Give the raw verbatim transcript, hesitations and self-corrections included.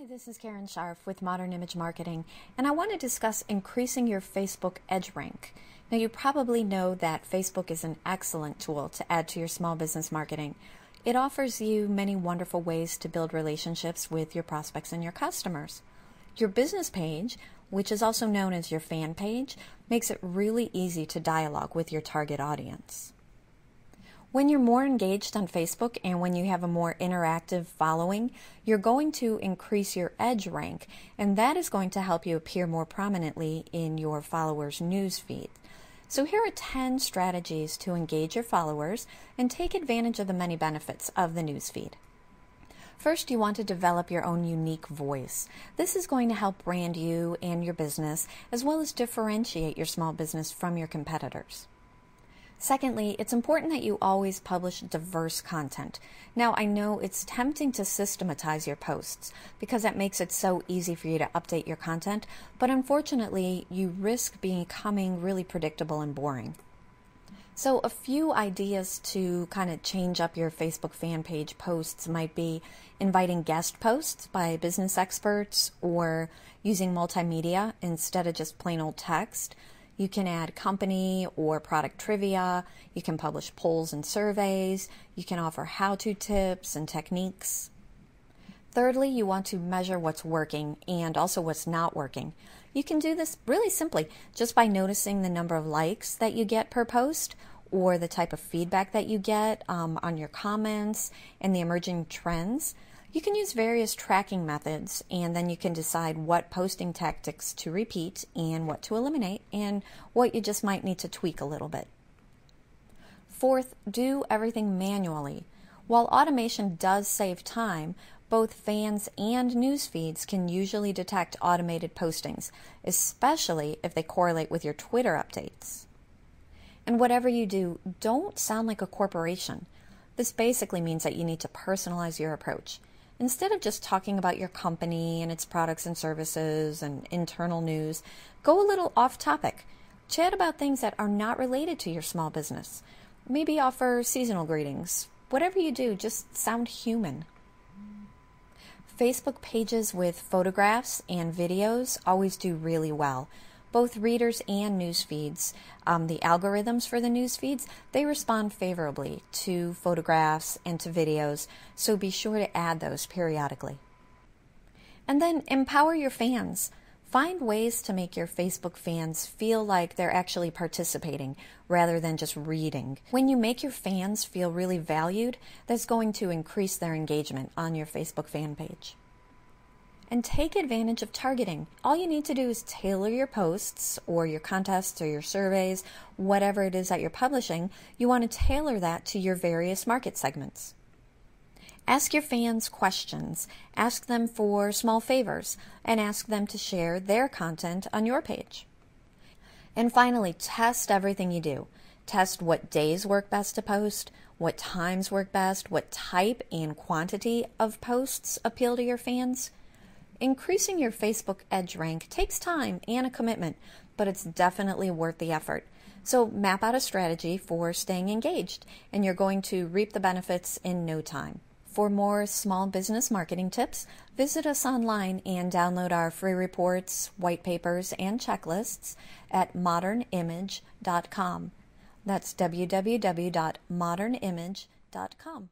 Hi, this is Karen Scharf with Modern Image Marketing, and I want to discuss increasing your Facebook edge rank. Now, you probably know that Facebook is an excellent tool to add to your small business marketing. It offers you many wonderful ways to build relationships with your prospects and your customers. Your business page, which is also known as your fan page, makes it really easy to dialogue with your target audience. When you're more engaged on Facebook and when you have a more interactive following, you're going to increase your edge rank, and that is going to help you appear more prominently in your followers' newsfeed. So here are ten strategies to engage your followers and take advantage of the many benefits of the newsfeed. First, you want to develop your own unique voice. This is going to help brand you and your business, as well as differentiate your small business from your competitors. Secondly, it's important that you always publish diverse content. Now, I know it's tempting to systematize your posts because that makes it so easy for you to update your content, but unfortunately, you risk becoming really predictable and boring. So a few ideas to kind of change up your Facebook fan page posts might be inviting guest posts by business experts or using multimedia instead of just plain old text. You can add company or product trivia, you can publish polls and surveys, you can offer how-to tips and techniques. Thirdly, you want to measure what's working and also what's not working. You can do this really simply just by noticing the number of likes that you get per post or the type of feedback that you get um, on your comments and the emerging trends. You can use various tracking methods, and then you can decide what posting tactics to repeat and what to eliminate and what you just might need to tweak a little bit. Fourth, do everything manually. While automation does save time, both fans and news feeds can usually detect automated postings, especially if they correlate with your Twitter updates. And whatever you do, don't sound like a corporation. This basically means that you need to personalize your approach. Instead of just talking about your company and its products and services and internal news, go a little off topic. Chat about things that are not related to your small business. Maybe offer seasonal greetings. Whatever you do, just sound human. Facebook pages with photographs and videos always do really well. Both readers and news feeds, um, the algorithms for the news feeds, they respond favorably to photographs and to videos, so be sure to add those periodically. And then empower your fans. Find ways to make your Facebook fans feel like they're actually participating rather than just reading. When you make your fans feel really valued, that's going to increase their engagement on your Facebook fan page. And take advantage of targeting. All you need to do is tailor your posts or your contests or your surveys, whatever it is that you're publishing. You want to tailor that to your various market segments. Ask your fans questions. Ask them for small favors and ask them to share their content on your page. And finally, test everything you do. Test what days work best to post, what times work best, what type and quantity of posts appeal to your fans. Increasing your Facebook edge rank takes time and a commitment, but it's definitely worth the effort. So map out a strategy for staying engaged, and you're going to reap the benefits in no time. For more small business marketing tips, visit us online and download our free reports, white papers, and checklists at modern image dot com. That's w w w dot modern image dot com.